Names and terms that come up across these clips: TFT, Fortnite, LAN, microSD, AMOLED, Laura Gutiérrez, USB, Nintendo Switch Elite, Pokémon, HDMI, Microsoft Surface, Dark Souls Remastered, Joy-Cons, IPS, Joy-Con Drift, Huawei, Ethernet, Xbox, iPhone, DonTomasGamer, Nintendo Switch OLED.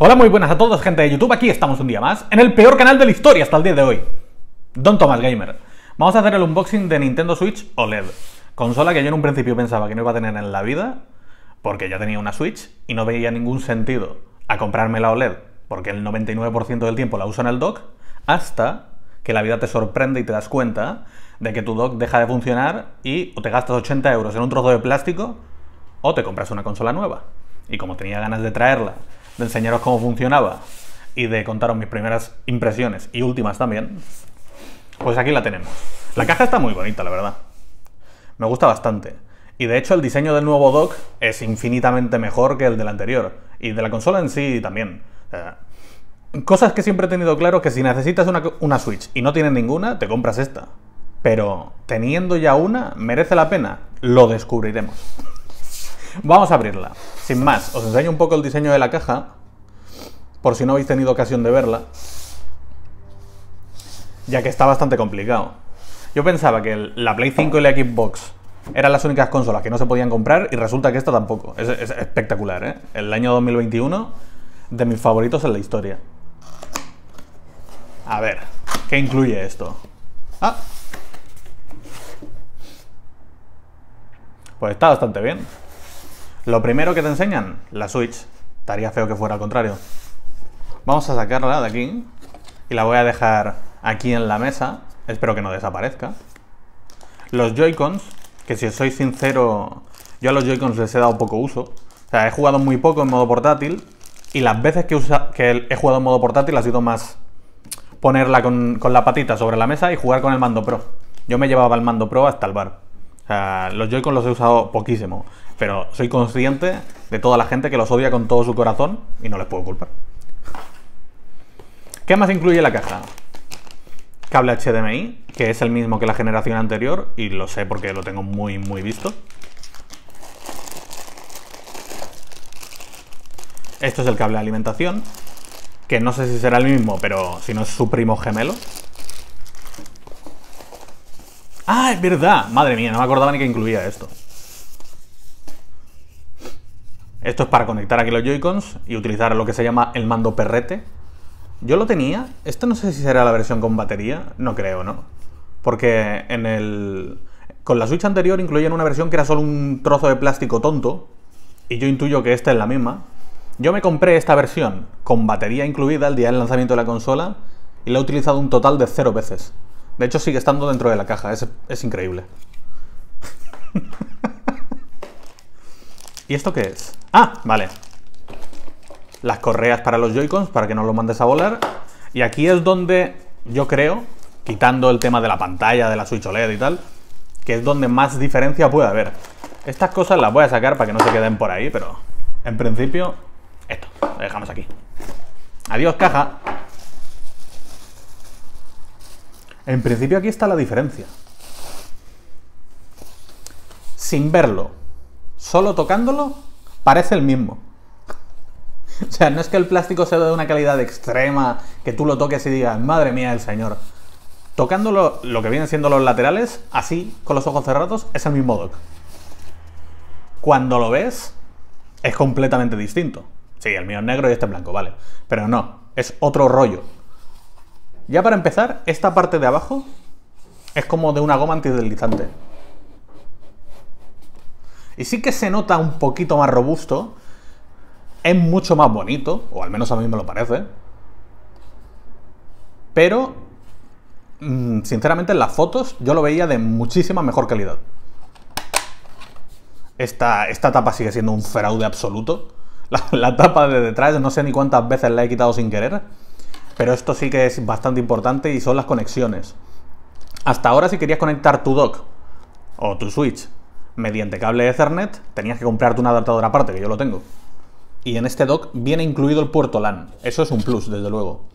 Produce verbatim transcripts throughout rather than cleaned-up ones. Hola, muy buenas a todos, gente de YouTube. Aquí estamos un día más en el peor canal de la historia hasta el día de hoy, DonTomasGamer. Vamos a hacer el unboxing de Nintendo Switch O L E D, consola que yo en un principio pensaba que no iba a tener en la vida, porque ya tenía una Switch y no veía ningún sentido a comprarme la O L E D, porque el noventa y nueve por ciento del tiempo la uso en el dock, hasta que la vida te sorprende y te das cuenta de que tu dock deja de funcionar y o te gastas ochenta euros en un trozo de plástico o te compras una consola nueva. Y como tenía ganas de traerla, de enseñaros cómo funcionaba y de contaros mis primeras impresiones y últimas también, pues aquí la tenemos. La caja está muy bonita, la verdad. Me gusta bastante. Y de hecho el diseño del nuevo dock es infinitamente mejor que el del anterior. Y de la consola en sí también. O sea, cosas que siempre he tenido claro, que si necesitas una, una Switch y no tienes ninguna, te compras esta. Pero teniendo ya una, ¿merece la pena? Lo descubriremos. Vamos a abrirla. Sin más, os enseño un poco el diseño de la caja, por si no habéis tenido ocasión de verla, ya que está bastante complicado. Yo pensaba que el, la Play cinco y la Xbox eran las únicas consolas que no se podían comprar, y resulta que esta tampoco. Es, es espectacular, ¿eh? El año dos mil veintiuno, de mis favoritos en la historia. A ver, ¿qué incluye esto? Ah. Pues está bastante bien. Lo primero que te enseñan, la Switch. Estaría feo que fuera al contrario. Vamos a sacarla de aquí y la voy a dejar aquí en la mesa. Espero que no desaparezca. Los Joy-Cons, que si os soy sincero, yo a los Joy-Cons les he dado poco uso. O sea, he jugado muy poco en modo portátil, y las veces que, usa, que he jugado en modo portátil ha sido más ponerla con, con la patita sobre la mesa y jugar con el mando Pro. Yo me llevaba el mando Pro hasta el bar. O sea, los Joy-Con los he usado poquísimo, pero soy consciente de toda la gente que los odia con todo su corazón y no les puedo culpar. ¿Qué más incluye la caja? Cable H D M I, que es el mismo que la generación anterior, y lo sé porque lo tengo muy, muy visto. Esto es el cable de alimentación, que no sé si será el mismo, pero si no es su primo gemelo. ¡Ah, es verdad! Madre mía, no me acordaba ni que incluía esto. Esto es para conectar aquí los Joy-Cons y utilizar lo que se llama el mando perrete. Yo lo tenía. Esta no sé si será la versión con batería. No creo, ¿no? Porque en el... con la Switch anterior incluían una versión que era solo un trozo de plástico tonto, y yo intuyo que esta es la misma. Yo me compré esta versión con batería incluida el día del lanzamiento de la consola y la he utilizado un total de cero veces. De hecho, sigue estando dentro de la caja. Es, es increíble. ¿Y esto qué es? ¡Ah! Vale. Las correas para los Joy-Cons, para que no los mandes a volar. Y aquí es donde yo creo, quitando el tema de la pantalla, de la Switch O L E D y tal, que es donde más diferencia puede haber. Estas cosas las voy a sacar para que no se queden por ahí, pero en principio, esto, lo dejamos aquí. Adiós, caja. En principio aquí está la diferencia. Sin verlo, solo tocándolo, parece el mismo. O sea, no es que el plástico sea de una calidad extrema, que tú lo toques y digas, madre mía el señor. Tocándolo, lo que vienen siendo los laterales, así, con los ojos cerrados, es el mismo dock. Cuando lo ves, es completamente distinto. Sí, el mío es negro y este es blanco, vale. Pero no, es otro rollo. Ya para empezar, esta parte de abajo es como de una goma antideslizante. Y sí que se nota un poquito más robusto. Es mucho más bonito, o al menos a mí me lo parece. Pero, sinceramente, en las fotos yo lo veía de muchísima mejor calidad. Esta, esta tapa sigue siendo un fraude absoluto. La, la tapa de detrás, no sé ni cuántas veces la he quitado sin querer. Pero esto sí que es bastante importante, y son las conexiones. Hasta ahora, si querías conectar tu dock o tu Switch mediante cable Ethernet, tenías que comprarte un adaptador aparte, que yo lo tengo. Y en este dock viene incluido el puerto LAN. Eso es un plus, desde luego.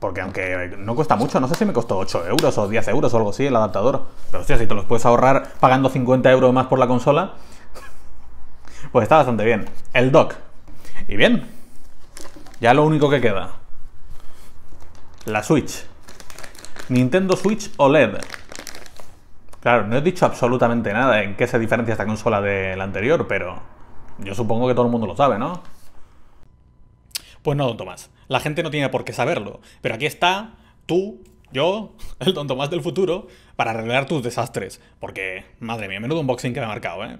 Porque aunque no cuesta mucho, no sé si me costó ocho euros o diez euros o algo así el adaptador. Pero hostia, si te los puedes ahorrar pagando cincuenta euros más por la consola, pues está bastante bien. El dock. Y bien, ya lo único que queda. La Switch. Nintendo Switch O L E D. Claro, no he dicho absolutamente nada en qué se diferencia esta consola de la anterior, pero yo supongo que todo el mundo lo sabe, ¿no? Pues no, Don Tomás. La gente no tiene por qué saberlo. Pero aquí está tú, yo, el Don Tomás del futuro, para arreglar tus desastres. Porque, madre mía, menudo unboxing que me ha marcado, ¿eh?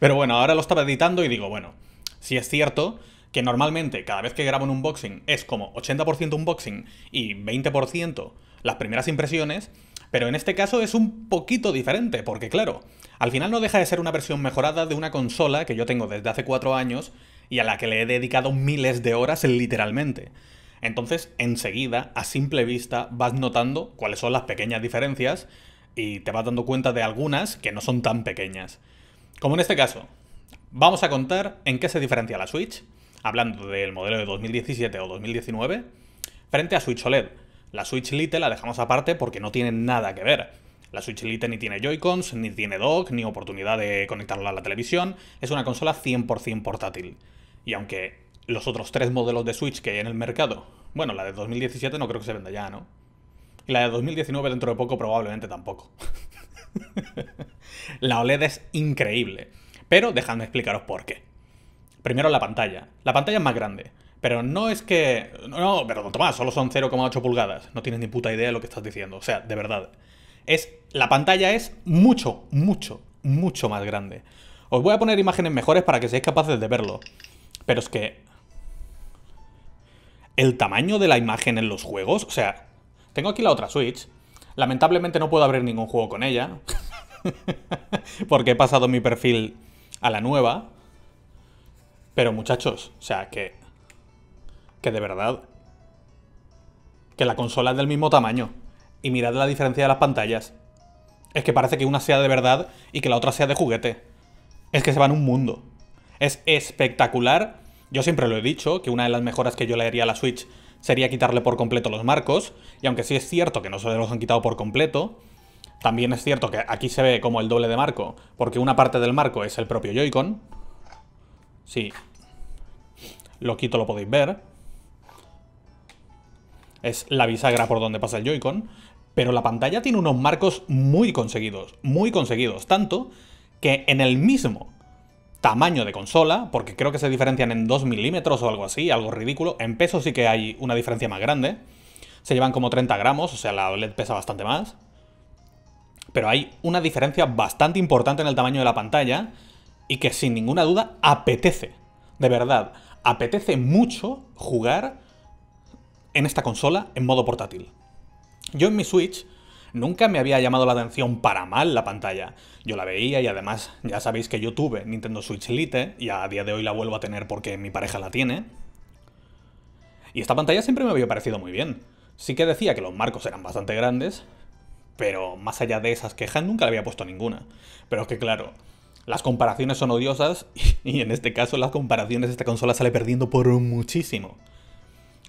Pero bueno, ahora lo estaba editando y digo, bueno, si es cierto que normalmente cada vez que grabo un unboxing es como ochenta por ciento unboxing y veinte por ciento las primeras impresiones, pero en este caso es un poquito diferente, porque claro, al final no deja de ser una versión mejorada de una consola que yo tengo desde hace cuatro años y a la que le he dedicado miles de horas literalmente. Entonces, enseguida, a simple vista, vas notando cuáles son las pequeñas diferencias y te vas dando cuenta de algunas que no son tan pequeñas. Como en este caso, vamos a contar en qué se diferencia la Switch, hablando del modelo de dos mil diecisiete o dos mil diecinueve, frente a Switch O L E D. La Switch Elite la dejamos aparte porque no tiene nada que ver. La Switch Elite ni tiene Joy-Cons, ni tiene dock, ni oportunidad de conectarla a la televisión. Es una consola cien por cien portátil. Y aunque los otros tres modelos de Switch que hay en el mercado, bueno, la de dos mil diecisiete no creo que se venda ya, ¿no? Y la de dos mil diecinueve dentro de poco probablemente tampoco. La O L E D es increíble, pero dejadme explicaros por qué. Primero la pantalla. La pantalla es más grande. Pero no es que... No, pero no, Tomás, solo son cero coma ocho pulgadas. No tienes ni puta idea de lo que estás diciendo. O sea, de verdad. Es... La pantalla es mucho, mucho, mucho más grande. Os voy a poner imágenes mejores para que seáis capaces de verlo. Pero es que... El tamaño de la imagen en los juegos... O sea, tengo aquí la otra Switch. Lamentablemente no puedo abrir ningún juego con ella. Porque he pasado mi perfil a la nueva. Pero muchachos, o sea, que... Que de verdad, que la consola es del mismo tamaño. Y mirad la diferencia de las pantallas. Es que parece que una sea de verdad y que la otra sea de juguete. Es que se va en un mundo. Es espectacular. Yo siempre lo he dicho, que una de las mejoras que yo le haría a la Switch sería quitarle por completo los marcos. Y aunque sí es cierto que no se los han quitado por completo, también es cierto que aquí se ve como el doble de marco, porque una parte del marco es el propio Joy-Con. Sí. Lo quito, lo podéis ver. Es la bisagra por donde pasa el Joy-Con. Pero la pantalla tiene unos marcos muy conseguidos. Muy conseguidos. Tanto que en el mismo tamaño de consola, porque creo que se diferencian en dos milímetros o algo así, algo ridículo. En peso sí que hay una diferencia más grande. Se llevan como treinta gramos, o sea, la O L E D pesa bastante más. Pero hay una diferencia bastante importante en el tamaño de la pantalla y que sin ninguna duda apetece. De verdad, apetece mucho jugar en esta consola en modo portátil. Yo en mi Switch nunca me había llamado la atención para mal la pantalla. Yo la veía y además ya sabéis que yo tuve Nintendo Switch Elite y a día de hoy la vuelvo a tener porque mi pareja la tiene. Y esta pantalla siempre me había parecido muy bien. Sí que decía que los marcos eran bastante grandes, pero más allá de esas quejas nunca le había puesto ninguna. Pero es que claro, las comparaciones son odiosas y en este caso las comparaciones, esta consola sale perdiendo por muchísimo.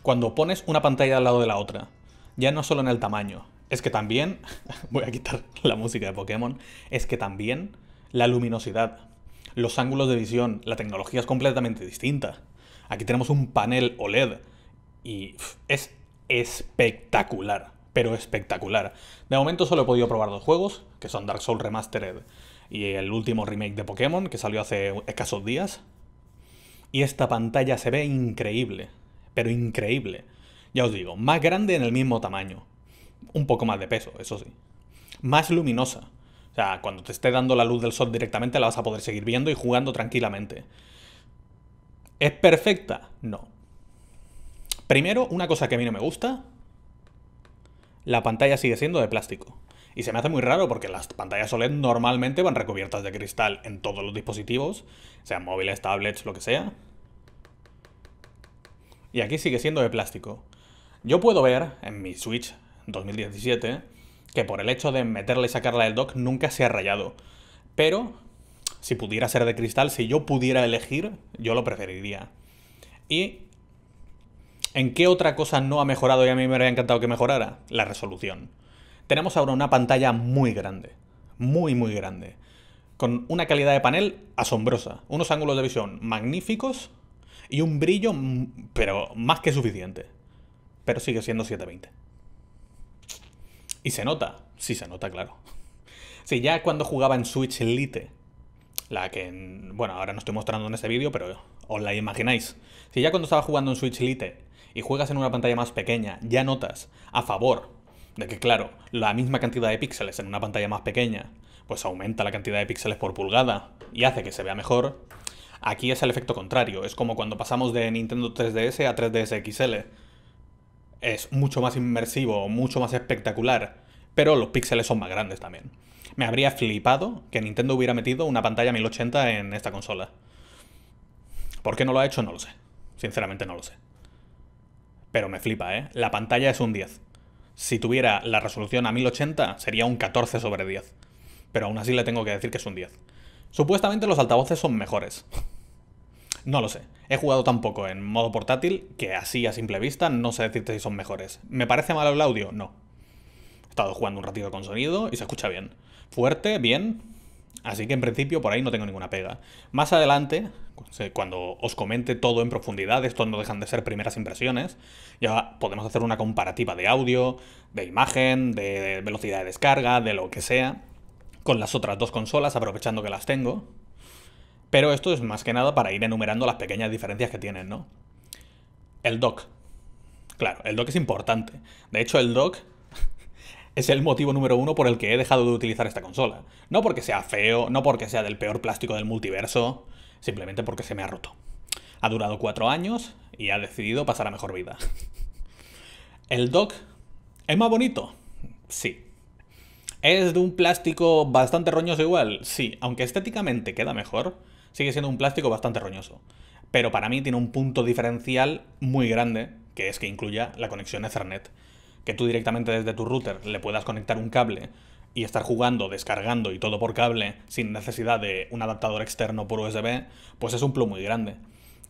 Cuando pones una pantalla al lado de la otra, ya no solo en el tamaño, es que también, voy a quitar la música de Pokémon, es que también la luminosidad, los ángulos de visión, la tecnología es completamente distinta. Aquí tenemos un panel O L E D y es espectacular, pero espectacular. De momento solo he podido probar dos juegos, que son Dark Souls Remastered y el último remake de Pokémon, que salió hace escasos días. Y esta pantalla se ve increíble. Pero increíble. Ya os digo, más grande en el mismo tamaño. Un poco más de peso, eso sí. Más luminosa. O sea, cuando te esté dando la luz del sol directamente la vas a poder seguir viendo y jugando tranquilamente. ¿Es perfecta? No. Primero, una cosa que a mí no me gusta. La pantalla sigue siendo de plástico. Y se me hace muy raro porque las pantallas O L E D normalmente van recubiertas de cristal en todos los dispositivos. Sean móviles, tablets, lo que sea. Y aquí sigue siendo de plástico. Yo puedo ver en mi Switch dos mil diecisiete que por el hecho de meterla y sacarla del dock nunca se ha rayado. Pero si pudiera ser de cristal, si yo pudiera elegir, yo lo preferiría. ¿Y en qué otra cosa no ha mejorado y a mí me habría encantado que mejorara? La resolución. Tenemos ahora una pantalla muy grande. Muy, muy grande. Con una calidad de panel asombrosa. Unos ángulos de visión magníficos. Y un brillo, pero más que suficiente. Pero sigue siendo siete veinte. ¿Y se nota? Sí, se nota, claro. Sí, ya cuando jugaba en Switch Elite, la que, bueno, ahora no estoy mostrando en este vídeo, pero ¿Os la imagináis? Si ya cuando estaba jugando en Switch Elite y juegas en una pantalla más pequeña, ya notas a favor de que, claro, la misma cantidad de píxeles en una pantalla más pequeña, pues aumenta la cantidad de píxeles por pulgada y hace que se vea mejor. Aquí es el efecto contrario, es como cuando pasamos de Nintendo tres D S a tres D S X L. Es mucho más inmersivo, mucho más espectacular, pero los píxeles son más grandes también. Me habría flipado que Nintendo hubiera metido una pantalla mil ochenta en esta consola. ¿Por qué no lo ha hecho? No lo sé. Sinceramente no lo sé. Pero me flipa, ¿eh? La pantalla es un diez. Si tuviera la resolución a mil ochenta sería un catorce sobre diez. Pero aún así le tengo que decir que es un diez. Supuestamente los altavoces son mejores. No lo sé. He jugado tan poco en modo portátil que así a simple vista no sé decirte si son mejores. ¿Me parece malo el audio? No. He estado jugando un ratito con sonido y se escucha bien. Fuerte, bien. Así que en principio por ahí no tengo ninguna pega. Más adelante, cuando os comente todo en profundidad, esto no dejan de ser primeras impresiones, ya podemos hacer una comparativa de audio, de imagen, de velocidad de descarga, de lo que sea, con las otras dos consolas, aprovechando que las tengo. Pero esto es más que nada para ir enumerando las pequeñas diferencias que tienen, ¿no? El dock. Claro, el dock es importante. De hecho, el dock es el motivo número uno por el que he dejado de utilizar esta consola. No porque sea feo, no porque sea del peor plástico del multiverso, simplemente porque se me ha roto. Ha durado cuatro años y ha decidido pasar a mejor vida. El dock es más bonito, sí. ¿Es de un plástico bastante roñoso igual? Sí, aunque estéticamente queda mejor, sigue siendo un plástico bastante roñoso. Pero para mí tiene un punto diferencial muy grande, que es que incluya la conexión Ethernet. Que tú directamente desde tu router le puedas conectar un cable y estar jugando, descargando y todo por cable sin necesidad de un adaptador externo por U S B, pues es un plus muy grande.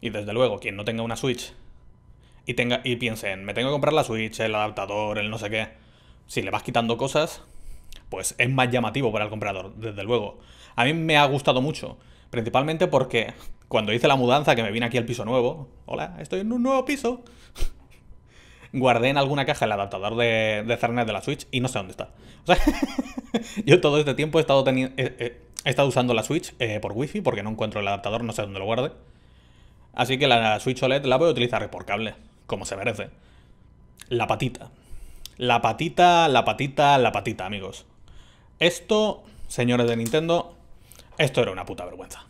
Y desde luego, quien no tenga una Switch y, tenga, y piense en, me tengo que comprar la Switch, el adaptador, el no sé qué, si le vas quitando cosas, pues es más llamativo para el comprador, desde luego. A mí me ha gustado mucho, principalmente porque cuando hice la mudanza, que me vine aquí al piso nuevo, hola, estoy en un nuevo piso, guardé en alguna caja el adaptador de, de Ethernet de la Switch y no sé dónde está. O sea, yo todo este tiempo he estado, eh, eh, he estado usando la Switch eh, por wifi porque no encuentro el adaptador, no sé dónde lo guardé. Así que la Switch O L E D la voy a utilizar por cable, como se merece. La patita. La patita, la patita, la patita, amigos. Esto, señores de Nintendo, esto era una puta vergüenza.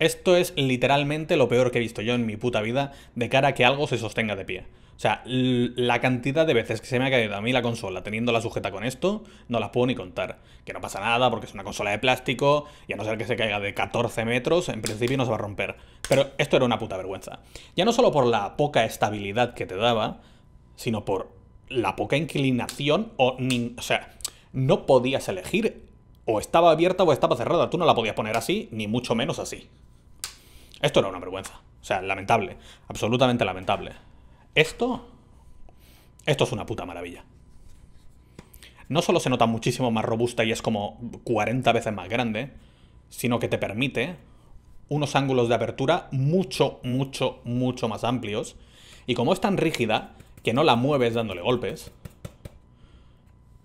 Esto es literalmente lo peor que he visto yo en mi puta vida de cara a que algo se sostenga de pie. O sea, la cantidad de veces que se me ha caído a mí la consola teniéndola sujeta con esto, no las puedo ni contar. Que no pasa nada porque es una consola de plástico y a no ser que se caiga de catorce metros, en principio no se va a romper. Pero esto era una puta vergüenza. Ya no solo por la poca estabilidad que te daba, sino por la poca inclinación o... Ni, o sea... No podías elegir, o estaba abierta o estaba cerrada. Tú no la podías poner así, ni mucho menos así. Esto era una vergüenza. O sea, lamentable. Absolutamente lamentable. Esto... Esto es una puta maravilla. No solo se nota muchísimo más robusta y es como cuarenta veces más grande, sino que te permite unos ángulos de apertura mucho, mucho, mucho más amplios. Y como es tan rígida que no la mueves dándole golpes,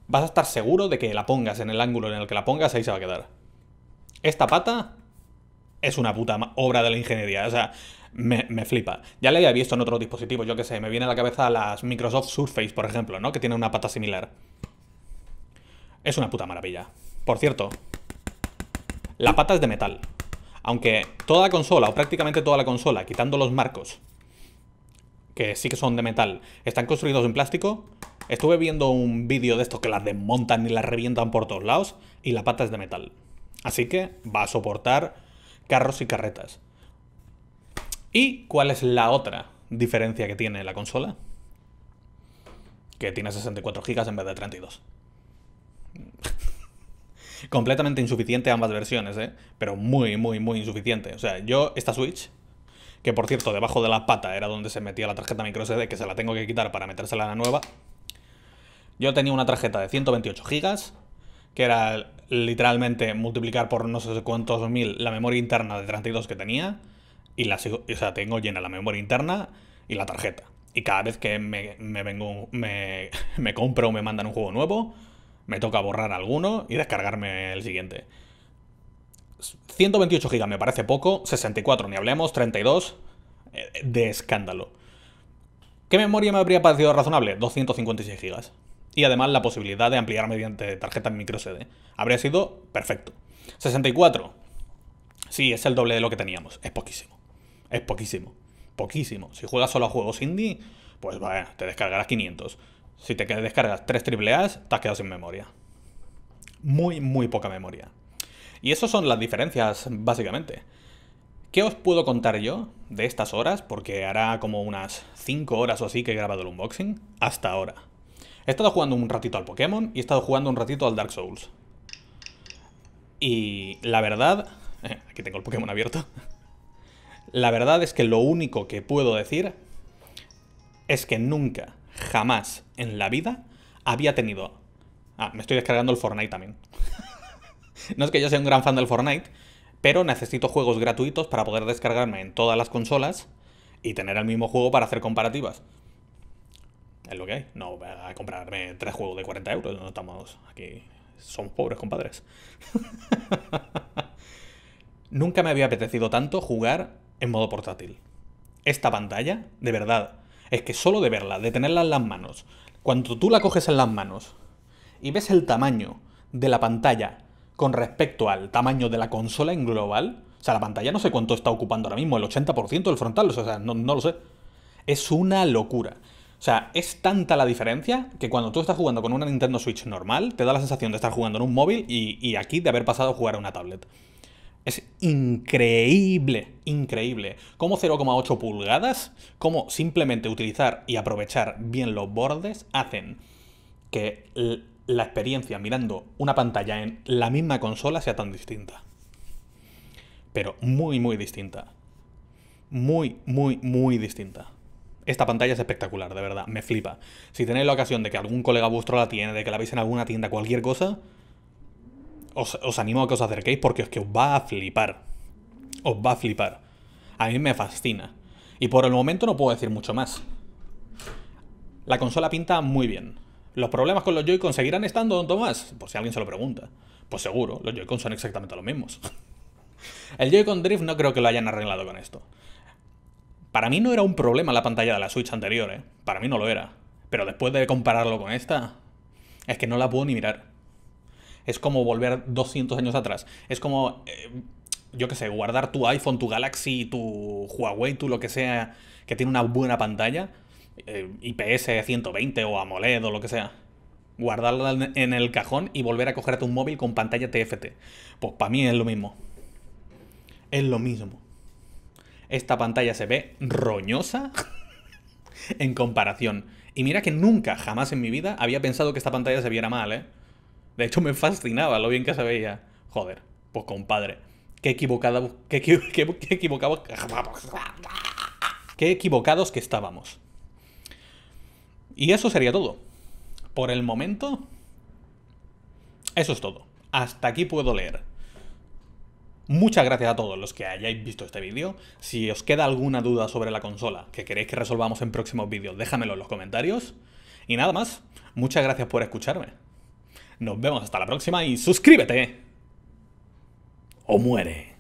vas a estar seguro de que la pongas en el ángulo en el que la pongas, ahí se va a quedar. Esta pata es una puta obra de la ingeniería. O sea, me, me flipa. Ya la había visto en otros dispositivos, yo qué sé. Me viene a la cabeza las Microsoft Surface, por ejemplo, ¿no? Que tiene una pata similar. Es una puta maravilla. Por cierto, la pata es de metal. Aunque toda la consola, o prácticamente toda la consola, quitando los marcos, que sí que son de metal, están construidos en plástico. Estuve viendo un vídeo de estos que las desmontan y las revientan por todos lados y la pata es de metal. Así que va a soportar carros y carretas. ¿Y cuál es la otra diferencia que tiene la consola? Que tiene sesenta y cuatro gigas en vez de treinta y dos. Completamente insuficiente ambas versiones, ¿eh? Pero muy, muy, muy insuficiente. O sea, yo esta Switch... Que por cierto, debajo de la pata era donde se metía la tarjeta microSD, que se la tengo que quitar para metérsela a la nueva. Yo tenía una tarjeta de ciento veintiocho gigas, que era literalmente multiplicar por no sé cuántos mil la memoria interna de treinta y dos que tenía. Y la sigo, o sea, tengo llena la memoria interna y la tarjeta. Y cada vez que me, me, vengo, me, me compro o me mandan un juego nuevo, me toca borrar alguno y descargarme el siguiente. ciento veintiocho gigas me parece poco, sesenta y cuatro ni hablemos, treinta y dos, de escándalo. ¿Qué memoria me habría parecido razonable? doscientos cincuenta y seis gigas. Y además la posibilidad de ampliar mediante tarjeta microSD. Habría sido perfecto. sesenta y cuatro. Sí, es el doble de lo que teníamos. Es poquísimo. Es poquísimo. Poquísimo. Si juegas solo a juegos indie, pues bueno, te descargarás quinientos. Si te descargas tres triple As, te has quedado sin memoria. Muy, muy poca memoria. Y esas son las diferencias, básicamente. ¿Qué os puedo contar yo de estas horas? Porque hará como unas cinco horas o así que he grabado el unboxing. Hasta ahora. He estado jugando un ratito al Pokémon y he estado jugando un ratito al Dark Souls. Y la verdad... Eh, aquí tengo el Pokémon abierto. La verdad es que lo único que puedo decir es que nunca, jamás en la vida había tenido... Ah, me estoy descargando el Fortnite también. No es que yo sea un gran fan del Fortnite, pero necesito juegos gratuitos para poder descargarme en todas las consolas y tener el mismo juego para hacer comparativas. Es lo que hay. No voy a comprarme tres juegos de cuarenta euros. No estamos aquí... Somos pobres, compadres. Nunca me había apetecido tanto jugar en modo portátil. Esta pantalla, de verdad, es que solo de verla, de tenerla en las manos, cuando tú la coges en las manos y ves el tamaño de la pantalla con respecto al tamaño de la consola en global, o sea, la pantalla no sé cuánto está ocupando ahora mismo, el ochenta por ciento del frontal, o sea, no, no lo sé. Es una locura. O sea, es tanta la diferencia que cuando tú estás jugando con una Nintendo Switch normal, te da la sensación de estar jugando en un móvil y, y aquí de haber pasado a jugar a una tablet. Es increíble, increíble. Como cero coma ocho pulgadas, como simplemente utilizar y aprovechar bien los bordes, hacen que la experiencia mirando una pantalla en la misma consola sea tan distinta. Pero muy, muy distinta. Muy, muy, muy distinta. Esta pantalla es espectacular, de verdad, me flipa. Si tenéis la ocasión de que algún colega vuestro la tiene, de que la veis en alguna tienda, cualquier cosa, os, os animo a que os acerquéis porque es que os va a flipar. Os va a flipar. A mí me fascina. Y por el momento no puedo decir mucho más. La consola pinta muy bien. ¿Los problemas con los Joy-Con seguirán estando, don Tomás? Por si alguien se lo pregunta. Pues seguro, los Joy-Con son exactamente los mismos. El Joy-Con Drift no creo que lo hayan arreglado con esto. Para mí no era un problema la pantalla de la Switch anterior, ¿eh? Para mí no lo era. Pero después de compararlo con esta, es que no la puedo ni mirar. Es como volver doscientos años atrás. Es como, eh, yo qué sé, guardar tu iPhone, tu Galaxy, tu Huawei, tu lo que sea, que tiene una buena pantalla, eh, I P S ciento veinte o AMOLED o lo que sea. Guardarla en el cajón y volver a cogerte un móvil con pantalla T F T. Pues para mí es lo mismo. Es lo mismo. Esta pantalla se ve roñosa en comparación. Y mira que nunca, jamás en mi vida había pensado que esta pantalla se viera mal, ¿eh? De hecho, me fascinaba lo bien que se veía. Joder, pues compadre, qué equivocado, qué, qué, qué, qué equivocado, qué equivocados que estábamos. Y eso sería todo. Por el momento, eso es todo. Hasta aquí puedo leer. Muchas gracias a todos los que hayáis visto este vídeo. Si os queda alguna duda sobre la consola que queréis que resolvamos en próximos vídeos, déjamelo en los comentarios. Y nada más, muchas gracias por escucharme. Nos vemos hasta la próxima y suscríbete o muere.